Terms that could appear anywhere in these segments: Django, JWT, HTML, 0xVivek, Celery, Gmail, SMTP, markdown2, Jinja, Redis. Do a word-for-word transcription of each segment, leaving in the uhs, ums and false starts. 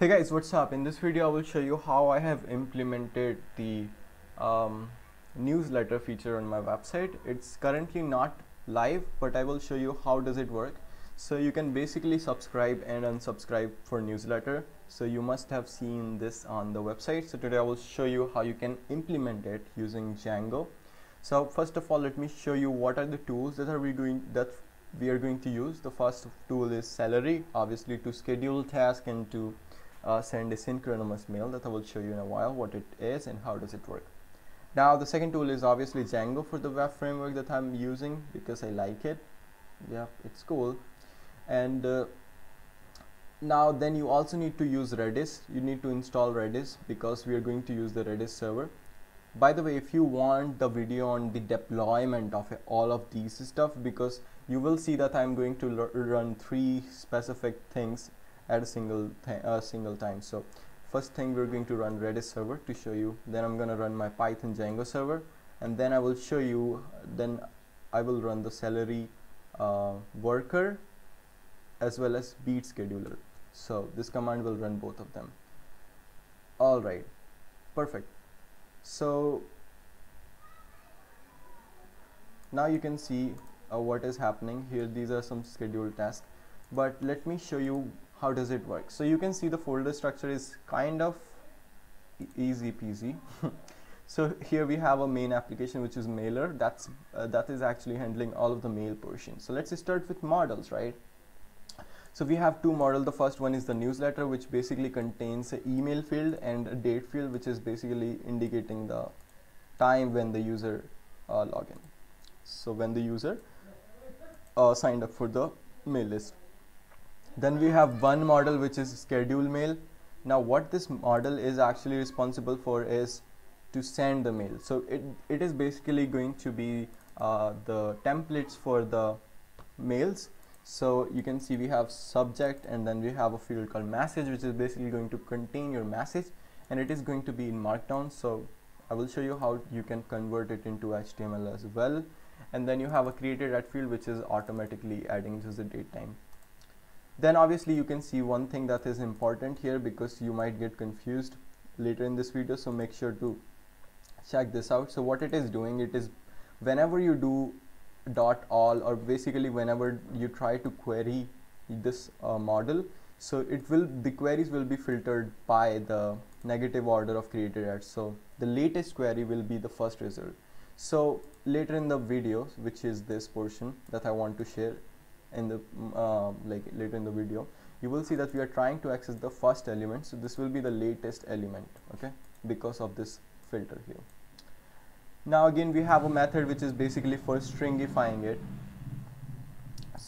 Hey guys, what's up? In this video I will show you how I have implemented the um, newsletter feature on my website. It's currently not live, but I will show you how does it work. So you can basically subscribe and unsubscribe for newsletter. So you must have seen this on the website. So today I will show you how you can implement it using Django. So first of all, let me show you what are the tools that are we doing that we are going to use. The first tool is Celery, obviously to schedule tasks and to Uh, send a synchronous mail, that I will show you in a while what it is and how does it work. Now the second tool is obviously Django for the web framework that I'm using because I like it. Yeah, it's cool. And uh, now then you also need to use Redis. You need to install Redis because we are going to use the Redis server. By the way, if you want the video on the deployment of all of these stuff, because you will see that I'm going to run three specific things at a single, uh, single time. So first thing, we're going to run Redis server to show you, then I'm gonna run my Python Django server, and then I will show you, then I will run the Celery uh, worker as well as beat scheduler. So this command will run both of them. Alright, perfect. So now you can see uh, what is happening here. These are some scheduled tasks, but let me show you how does it work. So you can see the folder structure is kind of e easy peasy. So here we have a main application, which is mailer. That's uh, that is actually handling all of the mail portion. So let's start with models, right? So we have two models. The first one is the newsletter, which basically contains an email field and a date field, which is basically indicating the time when the user uh, log in. So when the user uh, signed up for the mail list. Then we have one model which is schedule mail. Now what this model is actually responsible for is to send the mail. So it, it is basically going to be uh, the templates for the mails. So you can see we have subject, and then we have a field called message, which is basically going to contain your message, and it is going to be in markdown. So I will show you how you can convert it into H T M L as well. And then you have a created at field, which is automatically adding just the date time. Then obviously you can see one thing that is important here, because you might get confused later in this video, so make sure to check this out. So what it is doing, it is whenever you do dot all, or basically whenever you try to query this uh, model, so it will the queries will be filtered by the negative order of created at. So the latest query will be the first result. So later in the video, which is this portion that I want to share in the uh, like later in the video, you will see that we are trying to access the first element, so this will be the latest element, okay, because of this filter here. Now again we have a method which is basically for stringifying it,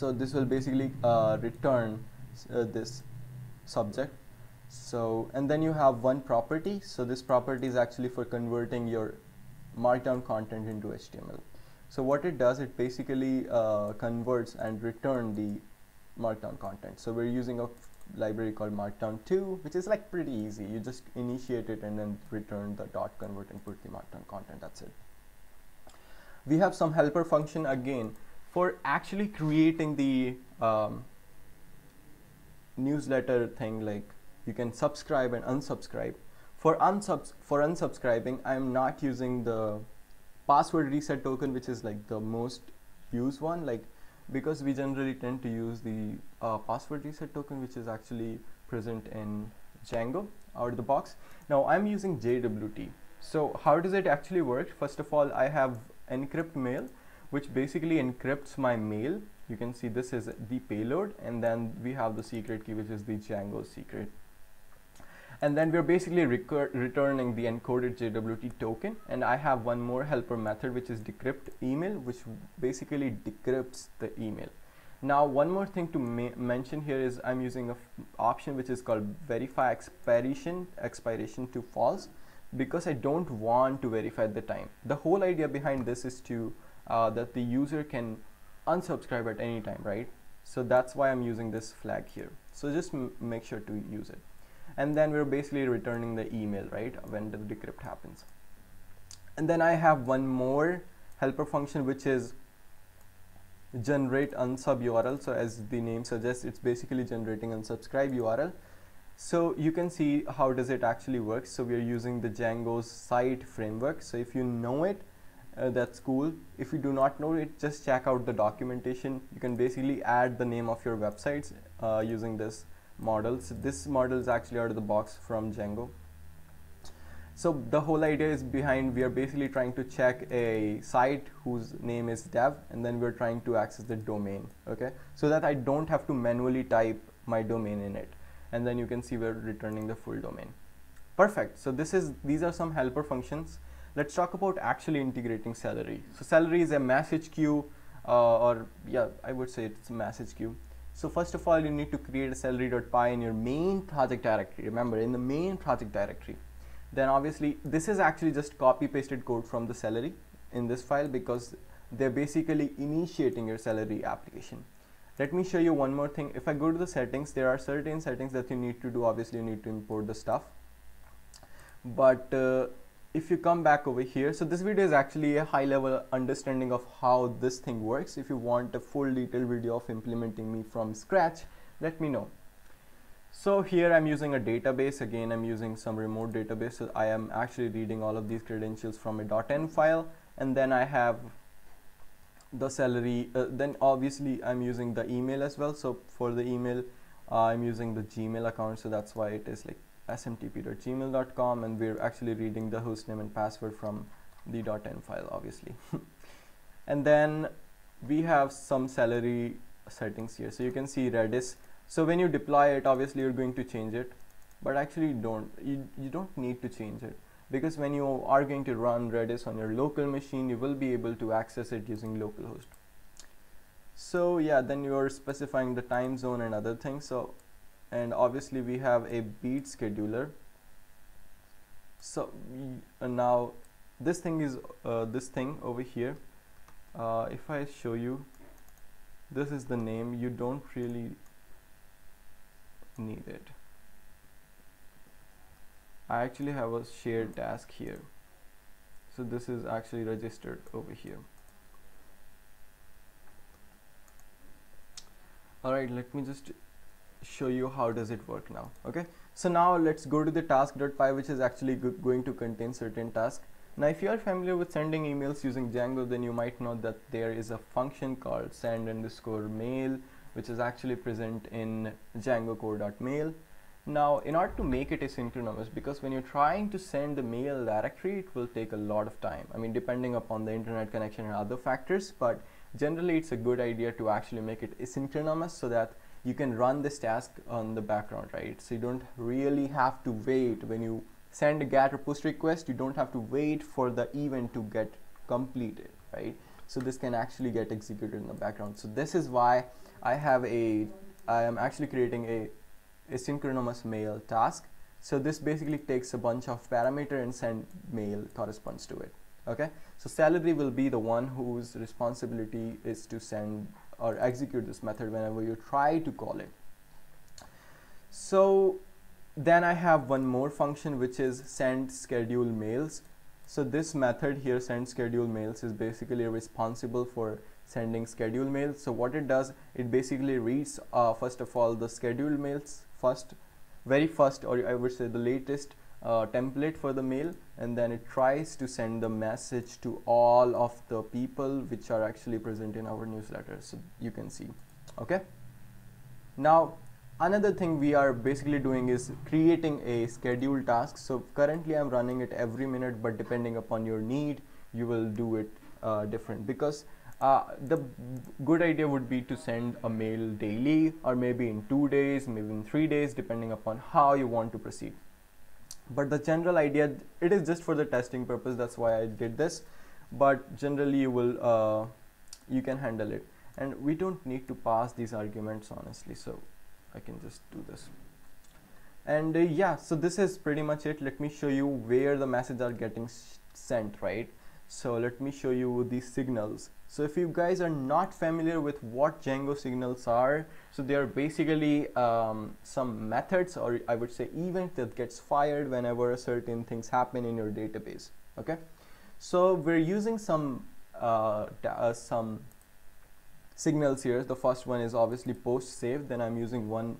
so this will basically uh, return uh, this subject. So and then you have one property, so this property is actually for converting your markdown content into H T M L. So what it does, it basically uh, converts and return the markdown content. So we're using a library called markdown two, which is like pretty easy. You just initiate it and then return the dot convert and put the markdown content. That's it. We have some helper function again for actually creating the um, newsletter thing. Like you can subscribe and unsubscribe. For unsubs for unsubscribing, I'm not using the password reset token, which is like the most used one, like because we generally tend to use the uh, password reset token, which is actually present in Django out of the box. Now I'm using J W T. So how does it actually work? First of all, I have encrypt mail, which basically encrypts my mail. You can see this is the payload, and then we have the secret key, which is the Django secret. And then we're basically returning the encoded J W T token. And I have one more helper method, which is decrypt email, which basically decrypts the email. Now, one more thing to mention here is I'm using a option which is called verify expiration, expiration to false, because I don't want to verify the time. The whole idea behind this is to uh, that the user can unsubscribe at any time, right? So that's why I'm using this flag here. So just m make sure to use it. And then we're basically returning the email, right, when the decrypt happens. And then I have one more helper function, which is generate unsub U R L. So as the name suggests, it's basically generating unsubscribe U R L. So you can see how does it actually work. So we are using the Django's site framework. So if you know it, uh, that's cool. If you do not know it, just check out the documentation. You can basically add the name of your websites uh, using this model. So this model is actually out of the box from Django. So the whole idea is behind, we are basically trying to check a site whose name is dev, and then we're trying to access the domain, okay? So that I don't have to manually type my domain in it. And then you can see we're returning the full domain. Perfect. So this is, these are some helper functions. Let's talk about actually integrating Celery. So Celery is a message queue, uh, or yeah, I would say it's a message queue. So first of all, you need to create a celery.py in your main project directory. Remember, in the main project directory. Then obviously, this is actually just copy pasted code from the Celery in this file, because they're basically initiating your Celery application. Let me show you one more thing. If I go to the settings, there are certain settings that you need to do. Obviously, you need to import the stuff. But uh, if you come back over here, so this video is actually a high level understanding of how this thing works. If you want a full detailed video of implementing me from scratch, let me know. So here I'm using a database. Again, I'm using some remote database. So I am actually reading all of these credentials from a .n file, and then I have the Celery, uh, then obviously I'm using the email as well. So for the email, uh, I'm using the Gmail account, so that's why it is like s m t p dot gmail dot com, and we're actually reading the hostname and password from the .n file, obviously. And then we have some Celery settings here. So you can see Redis. So when you deploy it, obviously you're going to change it, but actually you don't, you, you don't need to change it. Because when you are going to run Redis on your local machine, you will be able to access it using localhost. So yeah, then you're specifying the time zone and other things. So, and obviously we have a beat scheduler. So we, uh, now this thing is uh, this thing over here. Uh, if I show you, this is the name. You don't really need it. I actually have a shared task here. So this is actually registered over here. All right, let me just show you how does it work now. Okay, so now let's go to the task.py, which is actually go going to contain certain tasks. Now, if you are familiar with sending emails using Django, then you might know that there is a function called send underscore mail, which is actually present in Django core.mail. Now, in order to make it asynchronous, because when you're trying to send the mail directory, it will take a lot of time. I mean, depending upon the internet connection and other factors, but generally it's a good idea to actually make it asynchronous so that you can run this task on the background, right? So you don't really have to wait. When you send a GET or PUSH request, you don't have to wait for the event to get completed, right? So this can actually get executed in the background. So this is why I have a, I am actually creating a asynchronous mail task. So this basically takes a bunch of parameter and send mail corresponds to it. Okay, so Celery will be the one whose responsibility is to send or execute this method whenever you try to call it. So then I have one more function, which is send schedule mails. So this method here, send schedule mails, is basically responsible for sending schedule mails. So what it does, it basically reads uh, first of all the scheduled mails first, very first, or I would say the latest uh, template for the mail, and then it tries to send the message to all of the people which are actually present in our newsletter. So you can see, okay. Now another thing we are basically doing is creating a scheduled task. So currently I'm running it every minute, but depending upon your need, you will do it uh, different, because Uh, the good idea would be to send a mail daily, or maybe in two days, maybe in three days, depending upon how you want to proceed. But the general idea, it is just for the testing purpose, that's why I did this. But generally you will, uh, you can handle it. And we don't need to pass these arguments, honestly, so I can just do this. And uh, yeah, so this is pretty much it. Let me show you where the messages are getting sent, right? So let me show you these signals. So if you guys are not familiar with what Django signals are, so they are basically um, some methods, or I would say event, that gets fired whenever certain things happen in your database. Okay, so we're using some uh, uh, some signals here. The first one is obviously post save. Then I'm using one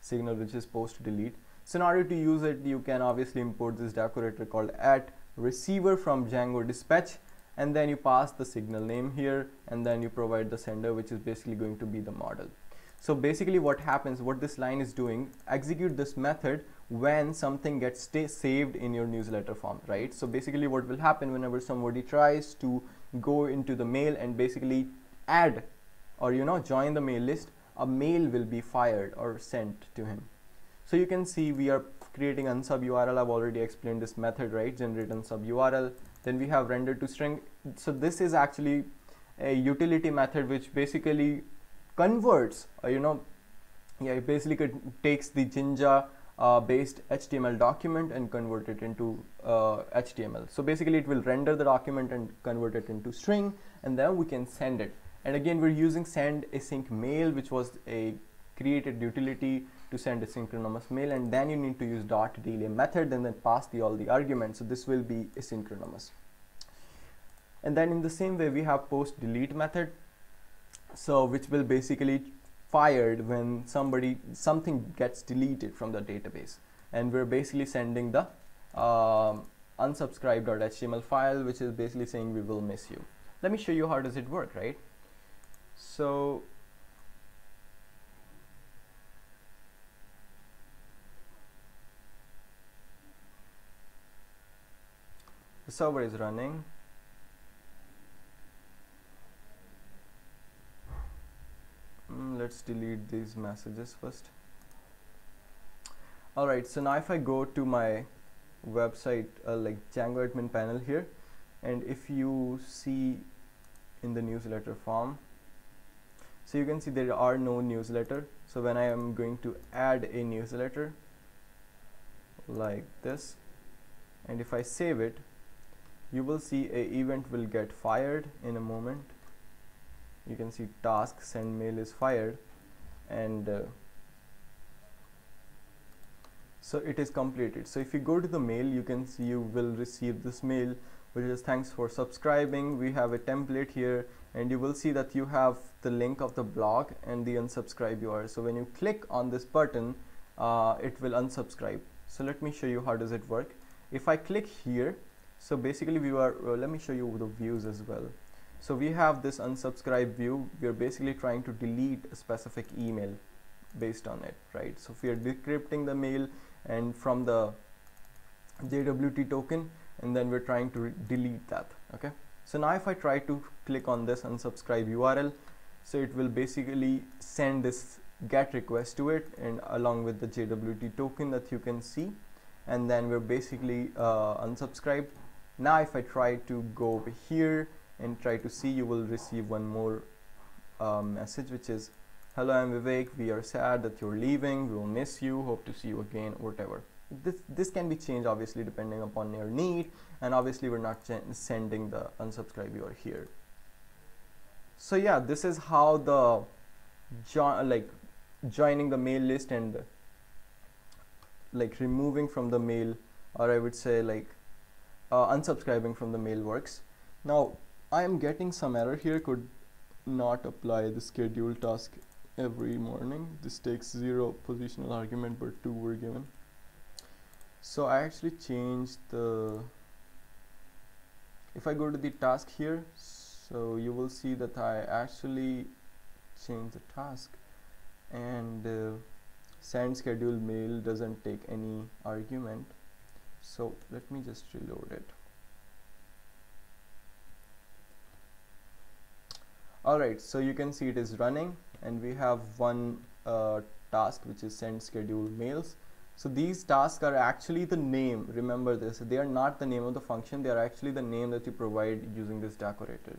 signal which is post delete. So in order to use it, you can obviously import this decorator called at receiver from Django dispatch, and then you pass the signal name here, and then you provide the sender, which is basically going to be the model. So basically what happens, what this line is doing, execute this method when something gets stay saved in your newsletter form, right? So basically what will happen whenever somebody tries to go into the mail and basically add or you know join the mail list, a mail will be fired or sent to him. So you can see we are creating unsub U R L. I've already explained this method, right? Generate unsub U R L. Then we have render to string. So this is actually a utility method which basically converts, or you know, yeah, it basically could, takes the Jinja uh, based H T M L document and convert it into uh, H T M L. So basically it will render the document and convert it into string, and then we can send it. And again, we're using send async mail, which was a created utility to send asynchronous mail, and then you need to use dot delay method and then pass the all the arguments. So this will be asynchronous. And then in the same way, we have post delete method, so which will basically fired when somebody something gets deleted from the database, and we're basically sending the um, unsubscribe.html file, which is basically saying we will miss you. Let me show you how does it work, right? So the server is running. Mm, let's delete these messages first. All right, so now if I go to my website, uh, like Django admin panel here, and if you see in the newsletter form, so you can see there are no newsletter. So when I am going to add a newsletter like this, and if I save it, you will see a event will get fired in a moment. You can see task send mail is fired, and uh, so it is completed. So if you go to the mail, you can see you will receive this mail, which is thanks for subscribing. We have a template here, and you will see that you have the link of the blog and the unsubscribe U R L. So when you click on this button, uh, it will unsubscribe. So let me show you how does it work. If I click here, so basically we are, uh, let me show you the views as well. So we have this unsubscribe view. We are basically trying to delete a specific email based on it, right? So if we are decrypting the mail and from the J W T token, and then we're trying to delete that, okay? So now if I try to click on this unsubscribe U R L, so it will basically send this GET request to it, and along with the J W T token that you can see, and then we're basically uh, unsubscribed. Now if I try to go over here and try to see, you will receive one more uh, message, which is, hello, I'm Vivek, we are sad that you're leaving, we will miss you, hope to see you again, whatever. This, this can be changed obviously depending upon your need, and obviously we're not sending the unsubscribe you are here. So yeah, this is how the jo like joining the mail list and like removing from the mail, or I would say like uh, unsubscribing from the mail works. Now I am getting some error here, could not apply the scheduled task every morning. This takes zero positional argument but two were given. So I actually changed the, if I go to the task here, so you will see that I actually changed the task, and uh, send scheduled mail doesn't take any argument. So let me just reload it. Alright, so you can see it is running, and we have one uh, task which is send scheduled mails. So these tasks are actually the name, remember this, they are not the name of the function, they are actually the name that you provide using this decorator.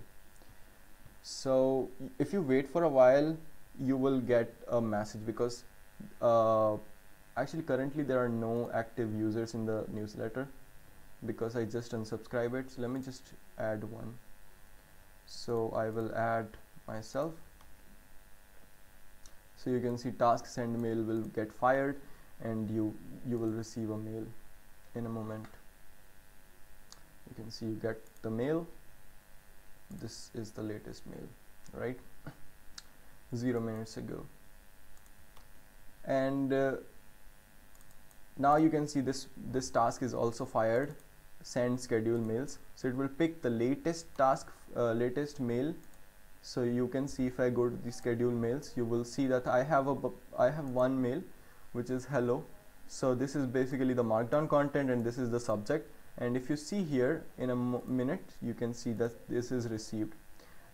So if you wait for a while, you will get a message, because uh, actually currently there are no active users in the newsletter because I just unsubscribe it. So let me just add one. So I will add myself. So you can see task send mail will get fired, and you you will receive a mail in a moment. You can see you get the mail. This is the latest mail, right? Zero minutes ago. And uh, Now you can see this this task is also fired, send schedule mails. So it will pick the latest task, uh, latest mail. So you can see if I go to the schedule mails, you will see that I have a I have one mail which is hello. So this is basically the markdown content and this is the subject. And if you see here in a minute, you can see that this is received.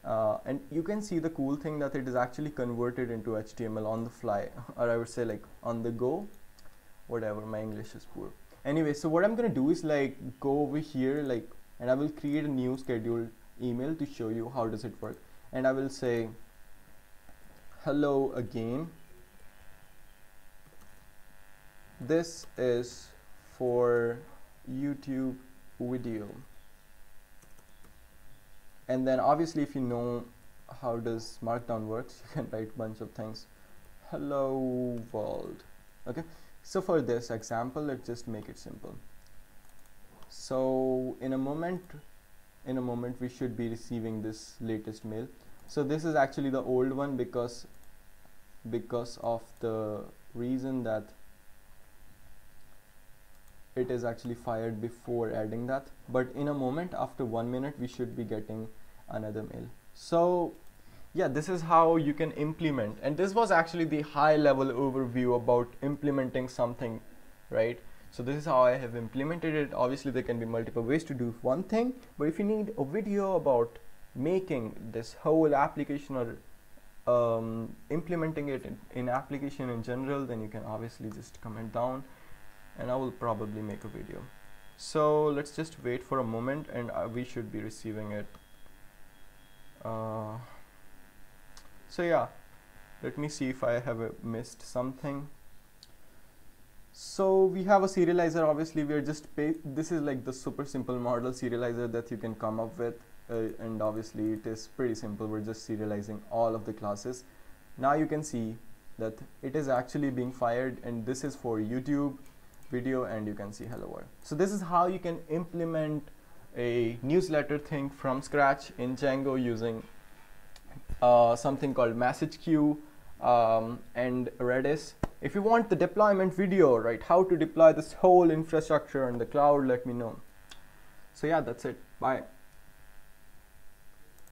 Uh, and you can see the cool thing that it is actually converted into H T M L on the fly, or I would say like on the go, whatever, my English is poor. Anyway, so what I'm gonna do is like go over here like and I will create a new scheduled email to show you how does it work. And I will say hello again, this is for YouTube video. And then obviously if you know how does markdown works, you can write bunch of things. Hello world. Okay, so for this example, let's just make it simple. So in a moment in a moment we should be receiving this latest mail. So this is actually the old one because because of the reason that it is actually fired before adding that, but in a moment, after one minute, we should be getting another mail. So yeah, this is how you can implement, and this was actually the high level overview about implementing something, right? So this is how I have implemented it. Obviously there can be multiple ways to do one thing, but if you need a video about making this whole application or um, implementing it in, in application in general, then you can obviously just comment down and I will probably make a video. So let's just wait for a moment and uh, we should be receiving it. Uh, so yeah, let me see if I have uh, missed something. So we have a serializer. Obviously we are just pay this is like the super simple model serializer that you can come up with, uh, and obviously it is pretty simple. We're just serializing all of the classes. Now you can see that it is actually being fired, and this is for YouTube video, and you can see hello world. So this is how you can implement a newsletter thing from scratch in Django using uh, something called message queue um, and Redis. If you want the deployment video, right, how to deploy this whole infrastructure in the cloud, let me know. So yeah, that's it. Bye.